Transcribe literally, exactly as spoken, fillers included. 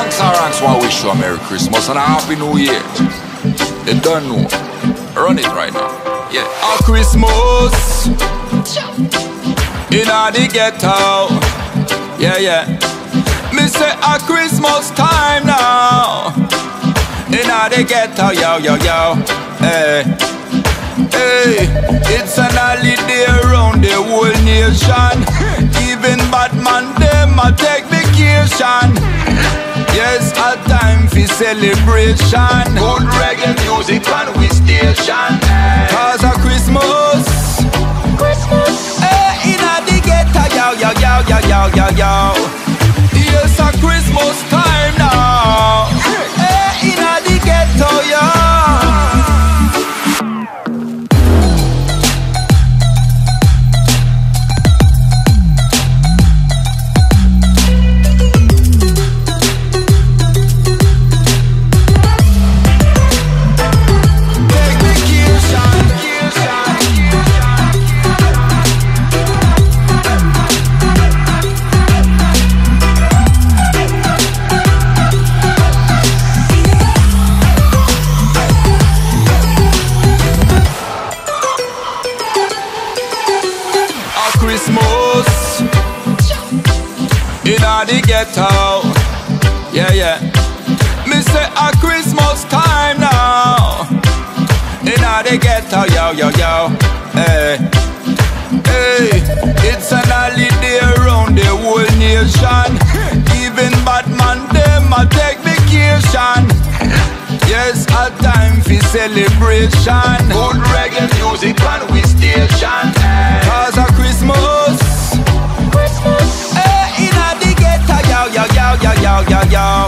Thanks and ranks want to wish you a Merry Christmas and a Happy New Year. They don't know. Run it right now. Yeah. A Christmas in the ghetto. Yeah, yeah. Me say a Christmas time now in the ghetto. Yo, yo, yo. Hey, hey. It's an holiday around the whole nation. Even bad man, them a take vacation. Yes, a time for celebration. Good reggae music on we station. Cause a Christmas, Christmas, eh, in a the ghetto, yow, yow, yow, yow, yow, yow, yow. Yes, a Christmas time now, eh, in a the ghetto, ghetto. Yeah, yeah. Me say a Christmas time now in the ghetto, yo, yo, yo. Hey, hey. It's an holiday around the whole nation. Even bad man, them a take vacation. Yes, a time for celebration. Good reggae music on we station. Cause a Christmas, Christmas, yo, yo, yo, yo, yo, yo.